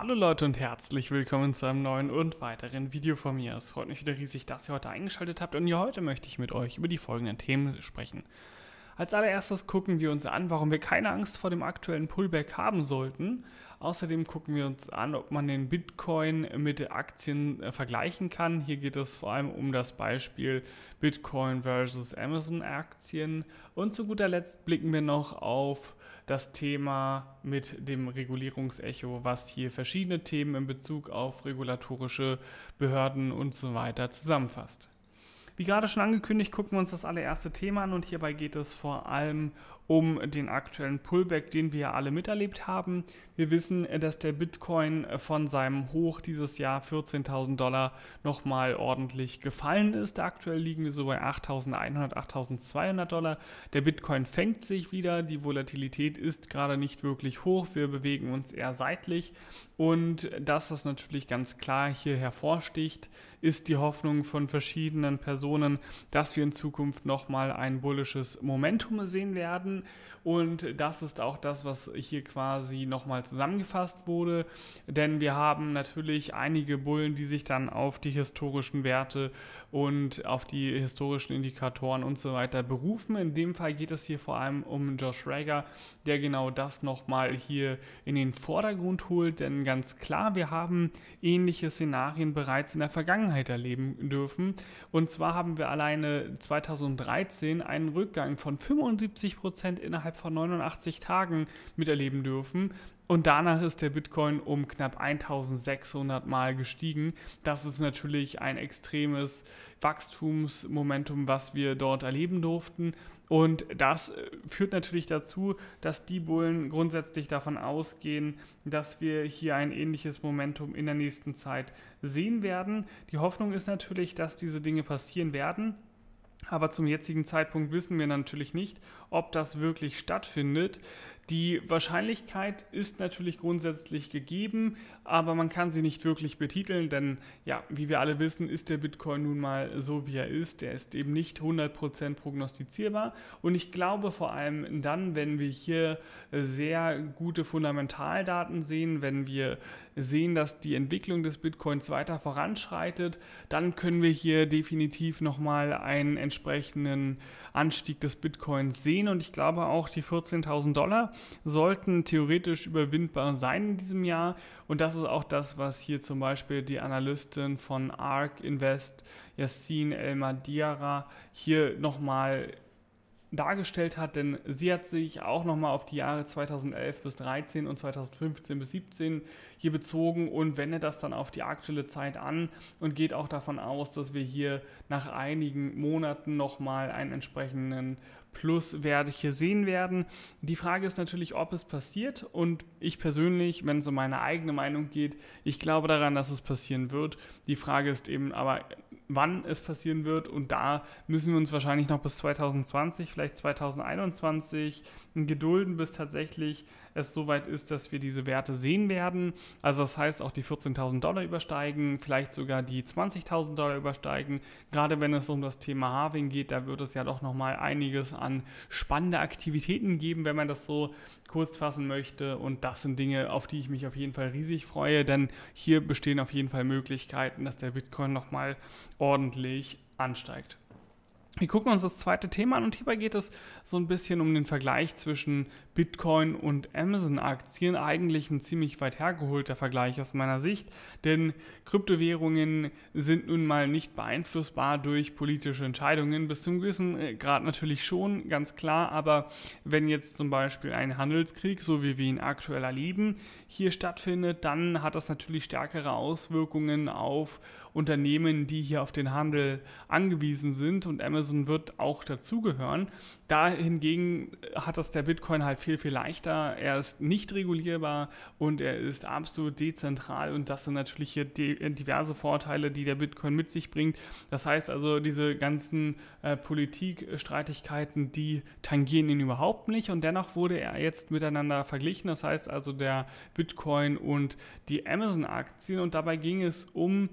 Hallo Leute und herzlich willkommen zu einem neuen und weiteren Video von mir. Es freut mich wieder riesig, dass ihr heute eingeschaltet habt und ja, heute möchte ich mit euch über die folgenden Themen sprechen. Als allererstes gucken wir uns an, warum wir keine Angst vor dem aktuellen Pullback haben sollten. Außerdem gucken wir uns an, ob man den Bitcoin mit Aktien vergleichen kann. Hier geht es vor allem um das Beispiel Bitcoin versus Amazon Aktien. Und zu guter Letzt blicken wir noch auf das Thema mit dem Regulierungsecho, was hier verschiedene Themen in Bezug auf regulatorische Behörden und so weiter zusammenfasst. Wie gerade schon angekündigt, gucken wir uns das allererste Thema an und hierbei geht es vor allem um den aktuellen Pullback, den wir ja alle miterlebt haben. Wir wissen, dass der Bitcoin von seinem Hoch dieses Jahr $14.000 nochmal ordentlich gefallen ist. Aktuell liegen wir so bei 8.100, 8.200 Dollar. Der Bitcoin fängt sich wieder, die Volatilität ist gerade nicht wirklich hoch, wir bewegen uns eher seitlich und das, was natürlich ganz klar hier hervorsticht, ist die Hoffnung von verschiedenen Personen, dass wir in Zukunft nochmal ein bullisches Momentum sehen werden. Und das ist auch das, was hier quasi nochmal zusammengefasst wurde. Denn wir haben natürlich einige Bullen, die sich dann auf die historischen Werte und auf die historischen Indikatoren und so weiter berufen. In dem Fall geht es hier vor allem um Josh Rager, der genau das nochmal hier in den Vordergrund holt. Denn ganz klar, wir haben ähnliche Szenarien bereits in der Vergangenheit erleben dürfen. Und zwar haben wir alleine 2013 einen Rückgang von 75% innerhalb von 89 Tagen miterleben dürfen. Und danach ist der Bitcoin um knapp 1.600 Mal gestiegen. Das ist natürlich ein extremes Wachstumsmomentum, was wir dort erleben durften. Und das führt natürlich dazu, dass die Bullen grundsätzlich davon ausgehen, dass wir hier ein ähnliches Momentum in der nächsten Zeit sehen werden. Die Hoffnung ist natürlich, dass diese Dinge passieren werden. Aber zum jetzigen Zeitpunkt wissen wir natürlich nicht, ob das wirklich stattfindet. Die Wahrscheinlichkeit ist natürlich grundsätzlich gegeben, aber man kann sie nicht wirklich betiteln, denn ja, wie wir alle wissen, ist der Bitcoin nun mal so, wie er ist. Er ist eben nicht 100% prognostizierbar und ich glaube vor allem dann, wenn wir hier sehr gute Fundamentaldaten sehen, wenn wir sehen, dass die Entwicklung des Bitcoins weiter voranschreitet, dann können wir hier definitiv nochmal einen entsprechenden Anstieg des Bitcoins sehen und ich glaube auch die $14.000 sollten theoretisch überwindbar sein in diesem Jahr und das ist auch das, was hier zum Beispiel die Analystin von ARK Invest, Yassin Elmadiara, hier nochmal dargestellt hat, denn sie hat sich auch nochmal auf die Jahre 2011 bis 13 und 2015 bis 17 hier bezogen und wendet das dann auf die aktuelle Zeit an und geht auch davon aus, dass wir hier nach einigen Monaten nochmal einen entsprechenden Pluswerte hier sehen werden. Die Frage ist natürlich, ob es passiert und ich persönlich, wenn es um meine eigene Meinung geht, ich glaube daran, dass es passieren wird. Die Frage ist eben aber, wann es passieren wird und da müssen wir uns wahrscheinlich noch bis 2020, vielleicht 2021 gedulden, bis tatsächlich es soweit ist, dass wir diese Werte sehen werden. Also das heißt auch die $14.000 übersteigen, vielleicht sogar die $20.000 übersteigen. Gerade wenn es um das Thema Halving geht, da wird es ja doch nochmal einiges an spannende Aktivitäten geben, wenn man das so kurz fassen möchte und das sind Dinge, auf die ich mich auf jeden Fall riesig freue, denn hier bestehen auf jeden Fall Möglichkeiten, dass der Bitcoin nochmal ordentlich ansteigt. Wir gucken uns das zweite Thema an und hierbei geht es so ein bisschen um den Vergleich zwischen Bitcoin und Amazon-Aktien. Eigentlich ein ziemlich weit hergeholter Vergleich aus meiner Sicht, denn Kryptowährungen sind nun mal nicht beeinflussbar durch politische Entscheidungen. Bis zum gewissen Grad natürlich schon, ganz klar, aber wenn jetzt zum Beispiel ein Handelskrieg, so wie wir ihn aktuell erleben, hier stattfindet, dann hat das natürlich stärkere Auswirkungen auf Unternehmen, die hier auf den Handel angewiesen sind und Amazon wird auch dazugehören. Da hingegen hat das der Bitcoin halt viel, viel leichter. Er ist nicht regulierbar und er ist absolut dezentral und das sind natürlich hier diverse Vorteile, die der Bitcoin mit sich bringt. Das heißt also, diese ganzen Politikstreitigkeiten, die tangieren ihn überhaupt nicht und dennoch wurde er jetzt miteinander verglichen. Das heißt also, der Bitcoin und die Amazon-Aktien und dabei ging es um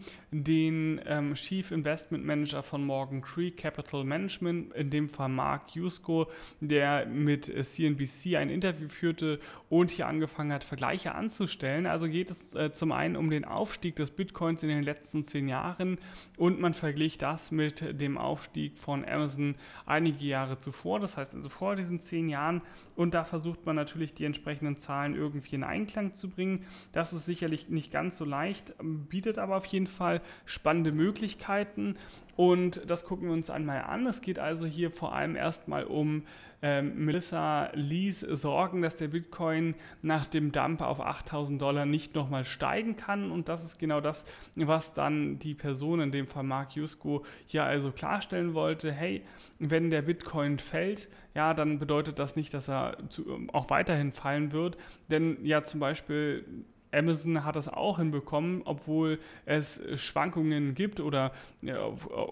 den Chief Investment Manager von Morgan Creek Capital Management, in dem Fall Mark Yusko, der mit CNBC ein Interview führte und hier angefangen hat, Vergleiche anzustellen. Also geht es zum einen um den Aufstieg des Bitcoins in den letzten 10 Jahren und man verglich das mit dem Aufstieg von Amazon einige Jahre zuvor, das heißt also vor diesen 10 Jahren, und da versucht man natürlich die entsprechenden Zahlen irgendwie in Einklang zu bringen. Das ist sicherlich nicht ganz so leicht, bietet aber auf jeden Fall spannende Möglichkeiten und das gucken wir uns einmal an. Es geht also hier vor allem erstmal um Melissa Lees Sorgen, dass der Bitcoin nach dem Dump auf $8.000 nicht nochmal steigen kann, und das ist genau das, was dann die Person, in dem Fall Mark Yusko, hier also klarstellen wollte. Hey, wenn der Bitcoin fällt, ja, dann bedeutet das nicht, dass er auch weiterhin fallen wird, denn ja, zum Beispiel Amazon hat das auch hinbekommen, obwohl es Schwankungen gibt oder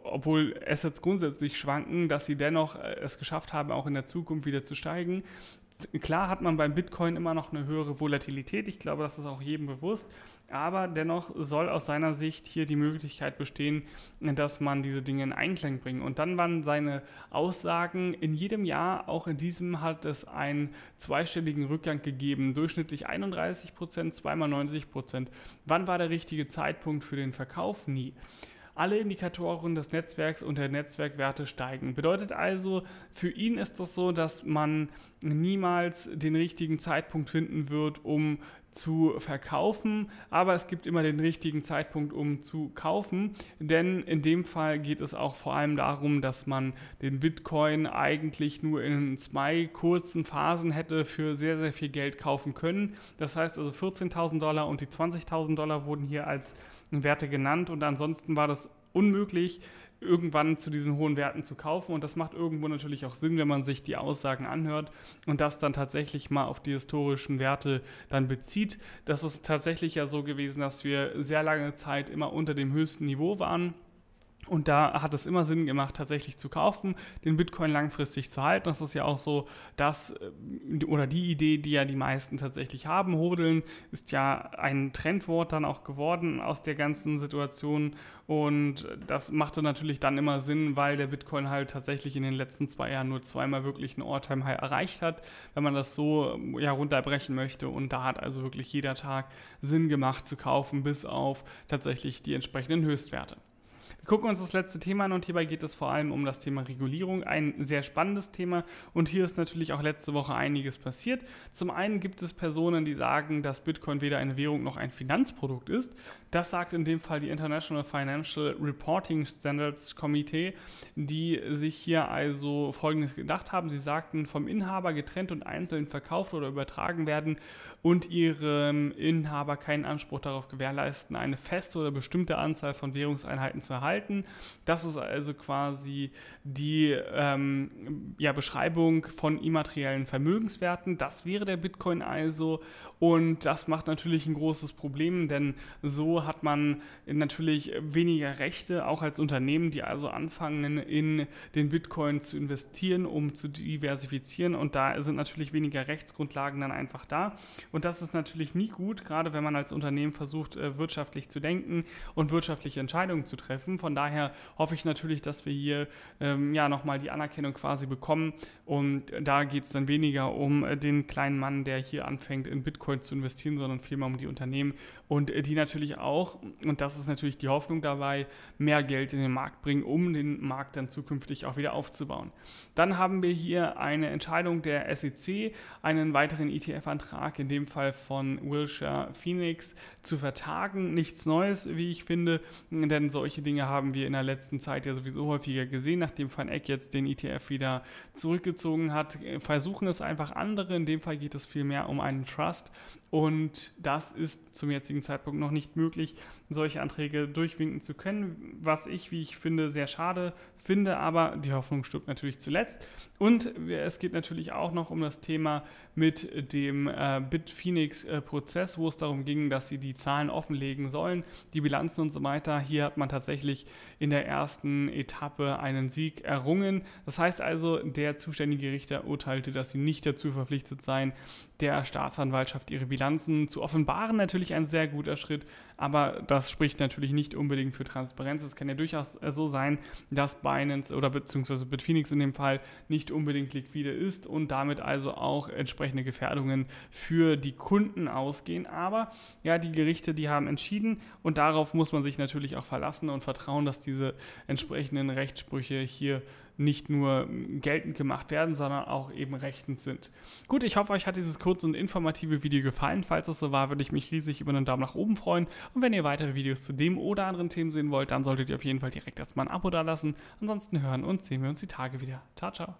obwohl Assets grundsätzlich schwanken, dass sie dennoch es geschafft haben, auch in der Zukunft wieder zu steigen. Klar hat man beim Bitcoin immer noch eine höhere Volatilität, ich glaube, das ist auch jedem bewusst, aber dennoch soll aus seiner Sicht hier die Möglichkeit bestehen, dass man diese Dinge in Einklang bringt. Und dann waren seine Aussagen in jedem Jahr, auch in diesem hat es einen zweistelligen Rückgang gegeben, durchschnittlich 31%, zweimal 90%. Wann war der richtige Zeitpunkt für den Verkauf? Nie. Alle Indikatoren des Netzwerks und der Netzwerkwerte steigen. Bedeutet also, für ihn ist das so, dass man niemals den richtigen Zeitpunkt finden wird, um zu verkaufen, aber es gibt immer den richtigen Zeitpunkt, um zu kaufen, denn in dem Fall geht es auch vor allem darum, dass man den Bitcoin eigentlich nur in 2 kurzen Phasen hätte für sehr, sehr viel Geld kaufen können. Das heißt also $14.000 und die $20.000 wurden hier als Werte genannt, und ansonsten war das unmöglich, irgendwann zu diesen hohen Werten zu kaufen, und das macht irgendwo natürlich auch Sinn, wenn man sich die Aussagen anhört und das dann tatsächlich mal auf die historischen Werte dann bezieht. Das ist tatsächlich ja so gewesen, dass wir sehr lange Zeit immer unter dem höchsten Niveau waren. Und da hat es immer Sinn gemacht, tatsächlich zu kaufen, den Bitcoin langfristig zu halten. Das ist ja auch so, dass, oder die Idee, die ja die meisten tatsächlich haben, hodeln, ist ja ein Trendwort dann auch geworden aus der ganzen Situation. Und das machte natürlich dann immer Sinn, weil der Bitcoin halt tatsächlich in den letzten 2 Jahren nur 2-mal wirklich einen All-Time-High erreicht hat, wenn man das so ja runterbrechen möchte. Und da hat also wirklich jeder Tag Sinn gemacht zu kaufen, bis auf tatsächlich die entsprechenden Höchstwerte. Wir gucken uns das letzte Thema an, und hierbei geht es vor allem um das Thema Regulierung, ein sehr spannendes Thema, und hier ist natürlich auch letzte Woche einiges passiert. Zum einen gibt es Personen, die sagen, dass Bitcoin weder eine Währung noch ein Finanzprodukt ist. Das sagt in dem Fall die International Financial Reporting Standards Committee, die sich hier also Folgendes gedacht haben. Sie sagten, vom Inhaber getrennt und einzeln verkauft oder übertragen werden und ihrem Inhaber keinen Anspruch darauf gewährleisten, eine feste oder bestimmte Anzahl von Währungseinheiten zu erhalten. Das ist also quasi die Beschreibung von immateriellen Vermögenswerten. Das wäre der Bitcoin also, und das macht natürlich ein großes Problem, denn so hat man natürlich weniger Rechte, auch als Unternehmen, die also anfangen, in den Bitcoin zu investieren, um zu diversifizieren, und da sind natürlich weniger Rechtsgrundlagen dann einfach da, und das ist natürlich nie gut, gerade wenn man als Unternehmen versucht, wirtschaftlich zu denken und wirtschaftliche Entscheidungen zu treffen. Von daher hoffe ich natürlich, dass wir hier nochmal die Anerkennung quasi bekommen, und da geht es dann weniger um den kleinen Mann, der hier anfängt, in Bitcoin zu investieren, sondern vielmehr um die Unternehmen, und die natürlich auch, und das ist natürlich die Hoffnung dabei, mehr Geld in den Markt bringen, um den Markt dann zukünftig auch wieder aufzubauen. Dann haben wir hier eine Entscheidung der SEC, einen weiteren ETF-Antrag, in dem Fall von Wilshire Phoenix, zu vertagen. Nichts Neues, wie ich finde, denn solche Dinge haben wir in der letzten Zeit ja sowieso häufiger gesehen. Nachdem VanEck jetzt den ETF wieder zurückgezogen hat, versuchen es einfach andere. In dem Fall geht es vielmehr um einen Trust, und das ist zum jetzigen Zeitpunkt noch nicht möglich, solche Anträge durchwinken zu können, was ich, wie ich finde, sehr schade finde, aber die Hoffnung stirbt natürlich zuletzt. Und es geht natürlich auch noch um das Thema mit dem Bitfinex-Prozess, wo es darum ging, dass sie die Zahlen offenlegen sollen, die Bilanzen und so weiter. Hier hat man tatsächlich in der ersten Etappe einen Sieg errungen. Das heißt also, der zuständige Richter urteilte, dass sie nicht dazu verpflichtet seien, der Staatsanwaltschaft ihre Bilanzen zu offenbaren. Natürlich ein sehr guter Schritt, aber das spricht natürlich nicht unbedingt für Transparenz. Es kann ja durchaus so sein, dass Binance oder beziehungsweise Bitfinex in dem Fall nicht unbedingt liquide ist und damit also auch entsprechende Gefährdungen für die Kunden ausgehen. Aber ja, die Gerichte, die haben entschieden und darauf muss man sich natürlich auch verlassen und vertrauen, dass diese entsprechenden Rechtssprüche hier nicht nur geltend gemacht werden, sondern auch eben rechtens sind. Gut, ich hoffe, euch hat dieses kurze und informative Video gefallen. Falls das so war, würde ich mich riesig über einen Daumen nach oben freuen. Und wenn ihr weitere Videos zu dem oder anderen Themen sehen wollt, dann solltet ihr auf jeden Fall direkt erstmal ein Abo dalassen. Ansonsten hören und sehen wir uns die Tage wieder. Ciao, ciao.